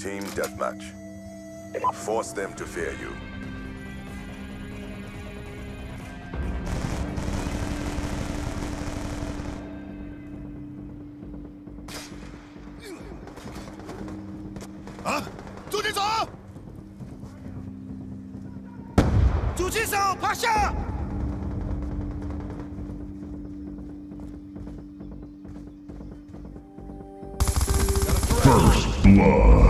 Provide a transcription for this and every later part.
Team Deathmatch. Force them to fear you. First blood.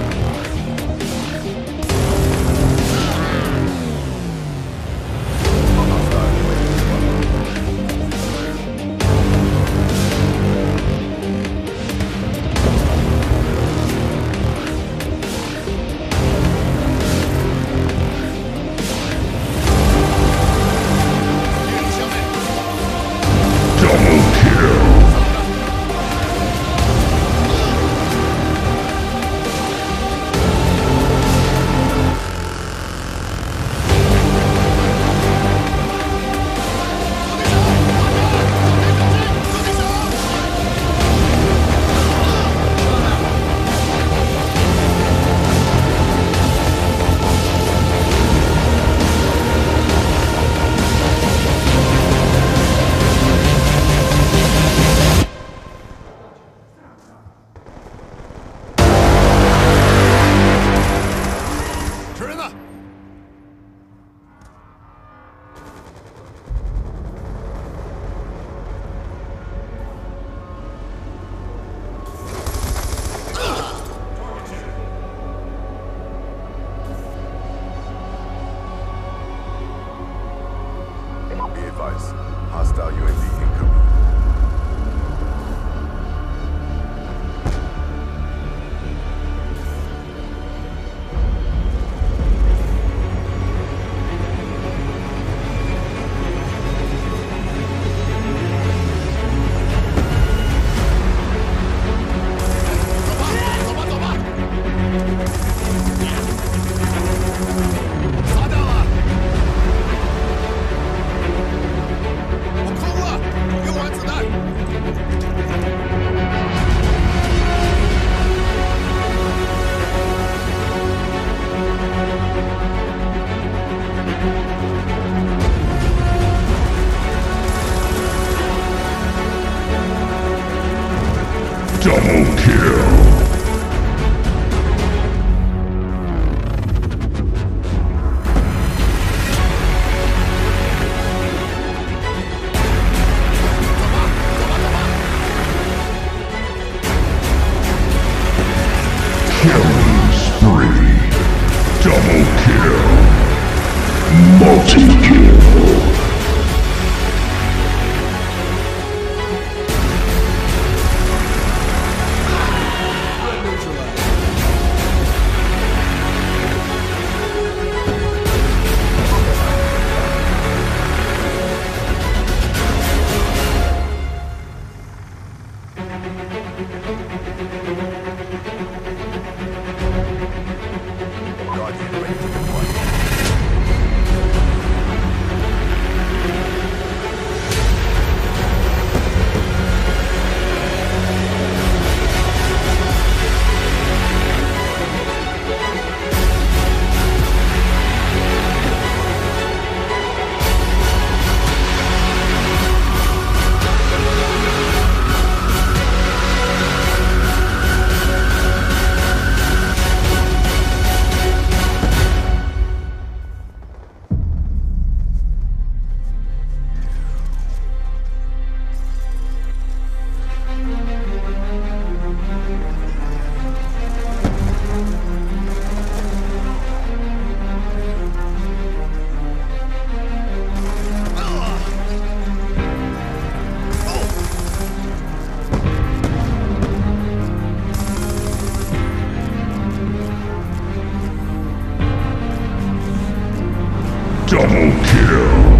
Gentlemen. Hostile UAV incoming. Double kill. Guardian ready. Double kill!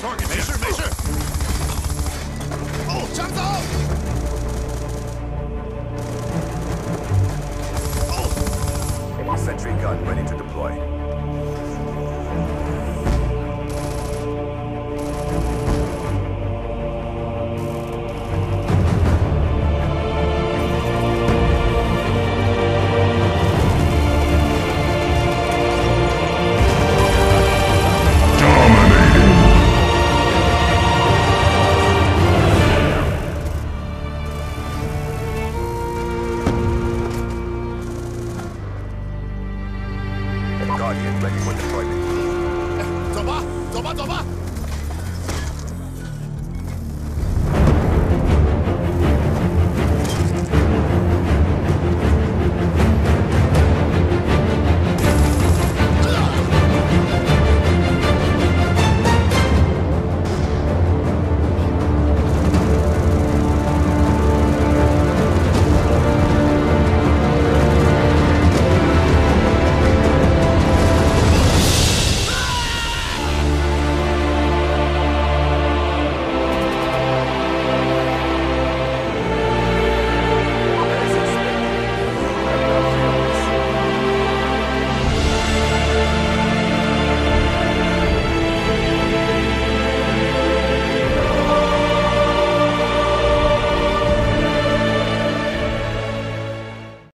Target, Major! Oh, jump off!